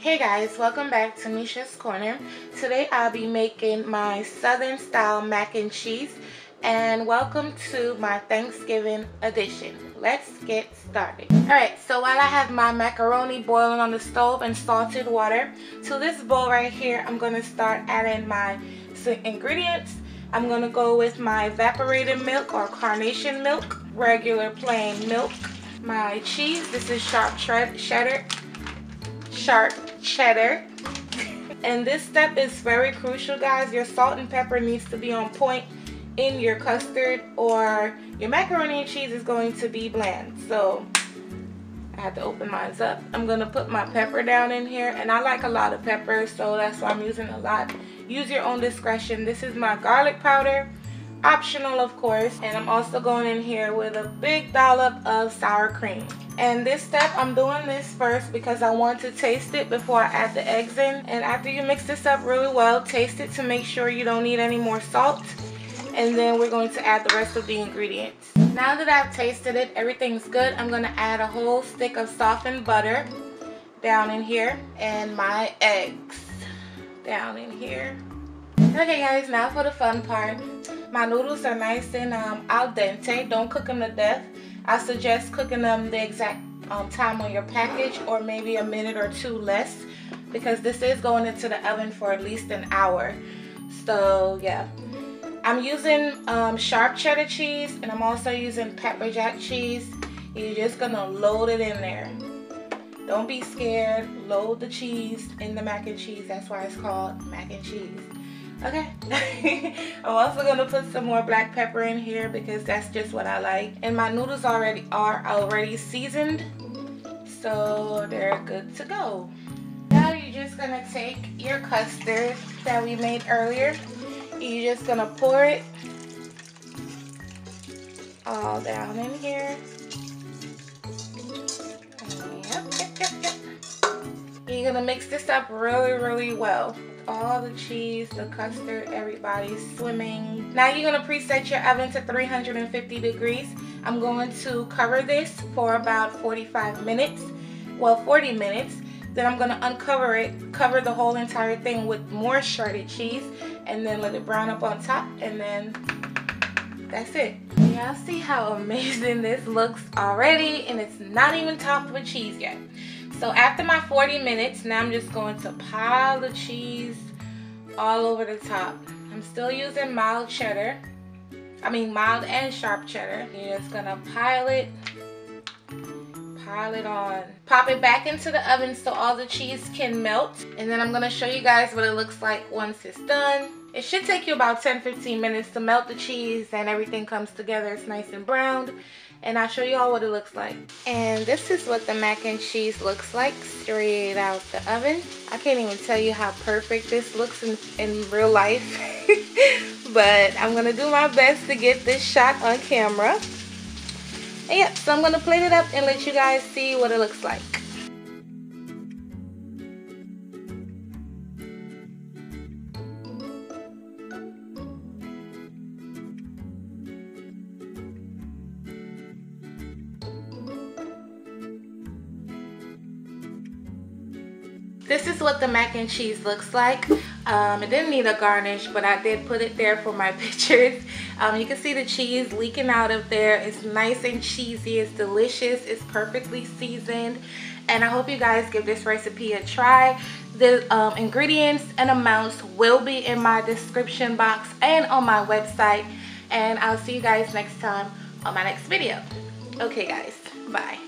Hey guys, welcome back to Mesha's Corner. Today I'll be making my Southern style mac and cheese, and welcome to my Thanksgiving edition. Let's get started. Alright, so while I have my macaroni boiling on the stove in salted water, to this bowl right here I'm going to start adding my ingredients. I'm going to go with my evaporated milk or Carnation milk, regular plain milk, my cheese, this is sharp cheddar. And this step is very crucial, guys. Your salt and pepper needs to be on point in your custard or your macaroni and cheese is going to be bland. So I had to open mine up. I'm gonna put my pepper down in here, and I like a lot of pepper, so that's why I'm using a lot. Use your own discretion. This is my garlic powder, optional of course, and I'm also going in here with a big dollop of sour cream. And this step, I'm doing this first because I want to taste it before I add the eggs in. And after you mix this up really well, taste it to make sure you don't need any more salt. And then we're going to add the rest of the ingredients. Now that I've tasted it, everything's good, I'm gonna add a whole stick of softened butter down in here and my eggs down in here. Okay guys, now for the fun part. My noodles are nice and al dente. Don't cook them to death. I suggest cooking them the exact time on your package, or maybe a minute or two less, because this is going into the oven for at least an hour. So yeah, I'm using sharp cheddar cheese, and I'm also using pepper jack cheese. You're just gonna load it in there. Don't be scared. Load the cheese in the mac and cheese. That's why it's called mac and cheese. Okay. I'm also going to put some more black pepper in here because that's just what I like. And my noodles are already seasoned, so they're good to go. Now you're just going to take your custard that we made earlier. You're just going to pour it all down in here. Yep. You're going to mix this up really well. All the cheese, the custard, everybody's swimming. Now you're gonna preset your oven to 350 degrees. I'm going to cover this for about 45 minutes, well 40 minutes. Then I'm gonna uncover it, cover the whole entire thing with more shredded cheese, and then let it brown up on top, and then that's it. Y'all see how amazing this looks already, and it's not even topped with cheese yet. So after my 40 minutes, now I'm just going to pile the cheese all over the top. I'm still using mild and sharp cheddar. You're just gonna pile it on. Pop it back into the oven so all the cheese can melt. And then I'm gonna show you guys what it looks like once it's done. It should take you about 10-15 minutes to melt the cheese and everything comes together. It's nice and browned. And I'll show you all what it looks like. And this is what the mac and cheese looks like straight out the oven. I can't even tell you how perfect this looks in real life. But I'm going to do my best to get this shot on camera. And yep, so I'm going to plate it up and let you guys see what it looks like. This is what the mac and cheese looks like. It didn't need a garnish, but I did put it there for my pictures. You can see the cheese leaking out of there. It's nice and cheesy, it's delicious, it's perfectly seasoned. And I hope you guys give this recipe a try. The ingredients and amounts will be in my description box and on my website. And I'll see you guys next time on my next video. Okay guys, bye.